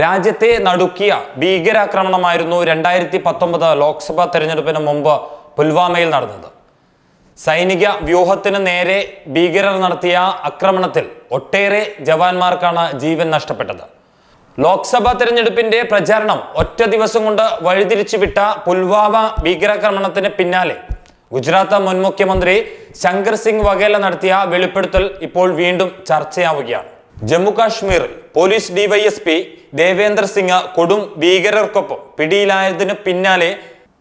രാജ്യത്തെ നടുക്കിയ ഭീകരാക്രമണമായിരുന്നു 2019 ലോക്സഭാ തെരഞ്ഞെടുപ്പിന് മുമ്പ് പുൽവാമയിൽ നടന്നത്. സൈനിക വ്യൂഹത്തിന് നേരെ ഭീകരർ നടത്തിയ ആക്രമണത്തിൽ ഒട്ടേറെ ജവാന്മാർക്കാണ് ജീവൻ നഷ്ടപ്പെട്ടത്. ലോക്സഭാ തെരഞ്ഞെടുപ്പിന്റെ പ്രചാരണം ഒറ്റ ദിവസം കൊണ്ട് വഴിതിരിച്ചുവിട്ട പുൽവാമ ഭീകരാക്രമണത്തിന് പിന്നാലെ ഗുജറാത്ത് മുൻ മുഖ്യമന്ത്രി ശങ്കർ സിംഗ് വഗേല നടത്തിയ വെളിപ്പെടുത്തൽ ഇപ്പോൾ വീണ്ടും ചർച്ചയാവുകയാണ്. ജമ്മു കാശ്മീരിൽ പോലീസ് ഡിവൈഎസ്പി ദേവേന്ദ്ര സിംഗ് കൊടും ഭീകരർക്കൊപ്പം പിടിയിലായതിനു പിന്നാലെ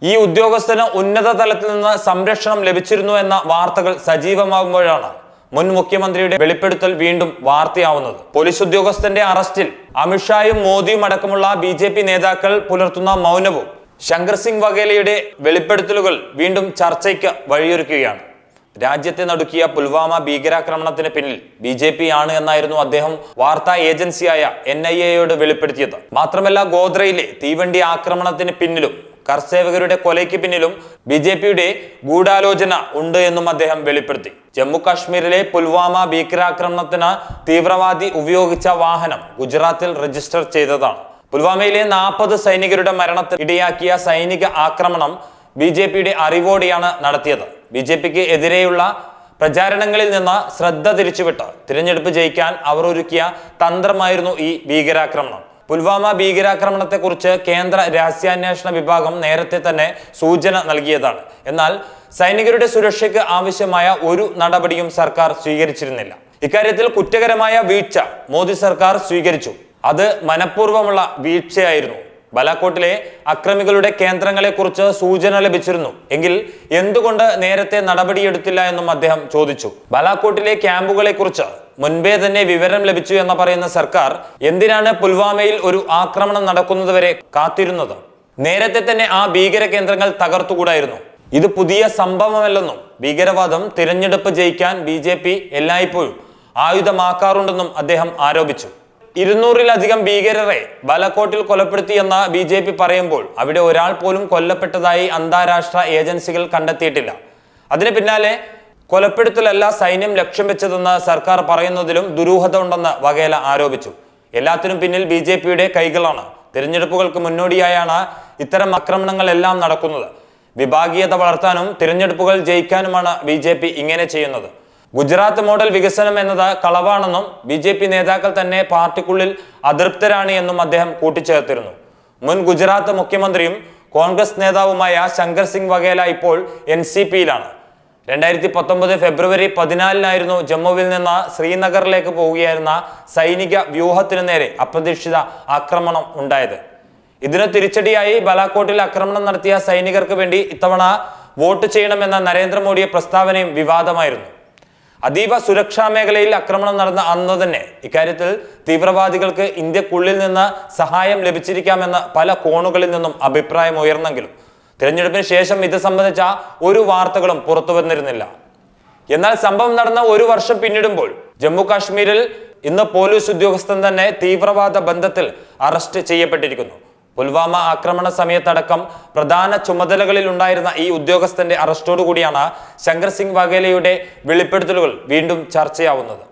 ഈ ഉദ്യോഗസ്ഥന് ഉന്നത തലത്തിൽ നിന്ന് സംരക്ഷണം ലഭിച്ചിരുന്നു എന്ന വാർത്തകൾ സജീവമാകുമ്പോഴാണ് മുൻ മുഖ്യമന്ത്രിയുടെ വെളിപ്പെടുത്തൽ വീണ്ടും വാർത്തയാവുന്നത്. പോലീസ് ഉദ്യോഗസ്ഥന്റെ അറസ്റ്റിൽ അമിത്ഷായും മോദിയും അടക്കമുള്ള ബിജെപി നേതാക്കൾ പുലർത്തുന്ന മൗനവും ശങ്കർ സിംഗ് വഗേലയുടെ വെളിപ്പെടുത്തലുകൾ വീണ്ടും ചർച്ചയ്ക്ക് വഴിയൊരുക്കുകയാണ്. രാജ്യത്തെ നടുക്കിയ പുൽവാമ ഭീകരാക്രമണത്തിന് പിന്നിൽ ബിജെപി ആണ് എന്നായിരുന്നു അദ്ദേഹം വാർത്താ ഏജൻസിയായ NIAയോട് വെളിപ്പെടുത്തിയത്. മാത്രമല്ല, ഗോദ്രയിലെ തീവണ്ടി ആക്രമണത്തിന് പിന്നിലും കർഷകരുടെ കൊലയ്ക്ക് പിന്നിലും ബിജെപിയുടെ ഗൂഢാലോചന ഉണ്ട് എന്നും അദ്ദേഹം വെളിപ്പെടുത്തി. ജമ്മു കാശ്മീരിലെ പുൽവാമ ഭീകരാക്രമണത്തിന് തീവ്രവാദി ഉപയോഗിച്ച വാഹനം ഗുജറാത്തിൽ രജിസ്റ്റർ ചെയ്തതാണ്. പുൽവാമയിലെ 40 സൈനികരുടെ മരണത്തിന് ഇടയാക്കിയ സൈനിക ആക്രമണം BJPയുടെ അറിവോടെയാണ് നടത്തിയത്. BJPക്ക് എതിരെയുള്ള പ്രചാരണങ്ങളിൽ നിന്ന് ശ്രദ്ധ തിരിച്ചുവിട്ട് തിരഞ്ഞെടുപ്പ് ജയിക്കാൻ അവർ ഒരുക്കിയ തന്ത്രമായിരുന്നു ഈ ഭീകരാക്രമണം. പുൽവാമ ഭീകരാക്രമണത്തെക്കുറിച്ച് കേന്ദ്ര രഹസ്യാന്വേഷണ വിഭാഗം നേരത്തെ തന്നെ സൂചന നൽകിയതാണ്. എന്നാൽ സൈനികരുടെ സുരക്ഷയ്ക്ക് ആവശ്യമായ ഒരു നടപടിയും സർക്കാർ സ്വീകരിച്ചിരുന്നില്ല. ഇക്കാര്യത്തിൽ കുറ്റകരമായ വീഴ്ച മോദി സർക്കാർ സ്വീകരിച്ചു. അത് മനഃപൂർവ്വമുള്ള വീഴ്ചയായിരുന്നു. ബലാക്കോട്ടിലെ അക്രമികളുടെ കേന്ദ്രങ്ങളെക്കുറിച്ച് സൂചന ലഭിച്ചിരുന്നു എങ്കിൽ എന്തുകൊണ്ട് നേരത്തെ നടപടിയെടുത്തില്ല എന്നും അദ്ദേഹം ചോദിച്ചു. ബലാക്കോട്ടിലെ ക്യാമ്പുകളെക്കുറിച്ച് മുൻപേ തന്നെ വിവരം ലഭിച്ചു എന്ന് പറയുന്ന സർക്കാർ എന്തിനാണ് പുൽവാമയിൽ ഒരു ആക്രമണം നടക്കുന്നതുവരെ കാത്തിരുന്നത്? നേരത്തെ തന്നെ ആ ഭീകര കേന്ദ്രങ്ങൾ തകർത്തുകൂടായിരുന്നു? ഇത് പുതിയ സംഭവമല്ലെന്നും ഭീകരവാദം തിരഞ്ഞെടുപ്പ് ജയിക്കാൻ BJP എല്ലായ്പ്പോഴും ആയുധമാക്കാറുണ്ടെന്നും അദ്ദേഹം ആരോപിച്ചു. 200-ലധികം ഭീകരരെ ബലാക്കോട്ടിൽ കൊലപ്പെടുത്തിയെന്ന BJP പറയുമ്പോൾ അവിടെ ഒരാൾ പോലും കൊല്ലപ്പെട്ടതായി അന്താരാഷ്ട്ര ഏജൻസികൾ കണ്ടെത്തിയിട്ടില്ല. അതിന് പിന്നാലെ കൊലപ്പെടുത്തലല്ല സൈന്യം ലക്ഷ്യം വെച്ചതെന്ന് സർക്കാർ പറയുന്നതിലും ദുരൂഹത ഉണ്ടെന്ന് വഗേല ആരോപിച്ചു. എല്ലാത്തിനും പിന്നിൽ BJPയുടെ കൈകളാണ്. തിരഞ്ഞെടുപ്പുകൾക്ക് മുന്നോടിയായാണ് ഇത്തരം ആക്രമണങ്ങളെല്ലാം നടക്കുന്നത്. വിഭാഗീയത വളർത്താനും തിരഞ്ഞെടുപ്പുകൾ ജയിക്കാനുമാണ് BJP ഇങ്ങനെ ചെയ്യുന്നത്. ഗുജറാത്ത് മോഡൽ വികസനം എന്നത് കളവാണെന്നും BJP നേതാക്കൾ തന്നെ പാർട്ടിക്കുള്ളിൽ അതൃപ്തരാണ് എന്നും അദ്ദേഹം കൂട്ടിച്ചേർത്തിരുന്നു. മുൻ ഗുജറാത്ത് മുഖ്യമന്ത്രിയും കോൺഗ്രസ് നേതാവുമായ ശങ്കർ സിംഗ് വഗേല ഇപ്പോൾ NCPയിലാണ്. 2019 ഫെബ്രുവരി 14 ജമ്മുവിൽ നിന്ന് ശ്രീനഗറിലേക്ക് പോവുകയായിരുന്ന സൈനിക വ്യൂഹത്തിന് നേരെ അപ്രതീക്ഷിത ആക്രമണം ഉണ്ടായത്. ഇതിന് തിരിച്ചടിയായി ബലാക്കോട്ടിൽ ആക്രമണം നടത്തിയ സൈനികർക്ക് വേണ്ടി ഇത്തവണ വോട്ട് ചെയ്യണമെന്ന നരേന്ദ്രമോദിയുടെ പ്രസ്താവനയും വിവാദമായിരുന്നു. അതീവ സുരക്ഷാ മേഖലയിൽ ആക്രമണം നടന്ന അന്ന് തന്നെ ഇക്കാര്യത്തിൽ തീവ്രവാദികൾക്ക് ഇന്ത്യക്കുള്ളിൽ നിന്ന് സഹായം ലഭിച്ചിരിക്കാമെന്ന് പല കോണുകളിൽ നിന്നും അഭിപ്രായം ഉയർന്നെങ്കിലും തിരഞ്ഞെടുപ്പിന് ശേഷം ഇത് സംബന്ധിച്ച ഒരു വാർത്തകളും പുറത്തു വന്നിരുന്നില്ല. എന്നാൽ സംഭവം നടന്ന 1 വർഷം പിന്നിടുമ്പോൾ ജമ്മു കാശ്മീരിൽ ഇന്ന് പോലീസ് ഉദ്യോഗസ്ഥൻ തന്നെ തീവ്രവാദ ബന്ധത്തിൽ അറസ്റ്റ് ചെയ്യപ്പെട്ടിരിക്കുന്നു. പുൽവാമ ആക്രമണ സമയത്തടക്കം പ്രധാന ചുമതലകളിൽ ഉണ്ടായിരുന്ന ഈ ഉദ്യോഗസ്ഥന്റെ അറസ്റ്റോടുകൂടിയാണ് ശങ്കർ സിംഗ് വഗേലയുടെ വെളിപ്പെടുത്തലുകൾ വീണ്ടും ചർച്ചയാവുന്നത്.